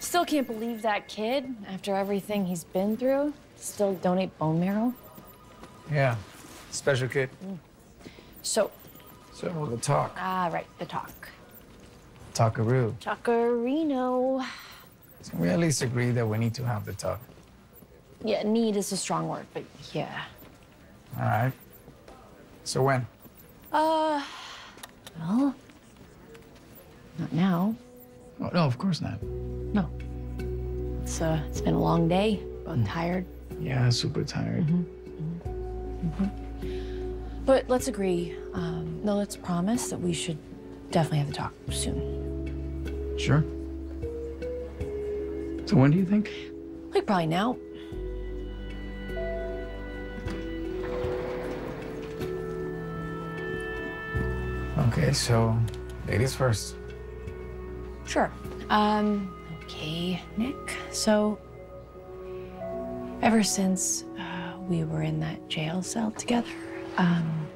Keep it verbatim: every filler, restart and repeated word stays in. Still can't believe that kid, after everything he's been through, still donate bone marrow. Yeah, special kid. Mm. So. So the talk. Ah, right, the talk. Talkaroo. Talkarino. Can we at least agree that we need to have the talk? Yeah, need is a strong word, but yeah. All right. So when? Uh, well, not now. Oh, no, of course not. No. It's, uh, it's been a long day. Both mm. tired. Yeah, super tired. Mm-hmm. Mm-hmm. Mm-hmm. But let's agree. Um, no, let's promise that we should definitely have the talk soon. Sure. So when do you think? Like, probably now. Okay, so ladies first. Sure. Um, okay, Nick. So, ever since uh, we were in that jail cell together, um,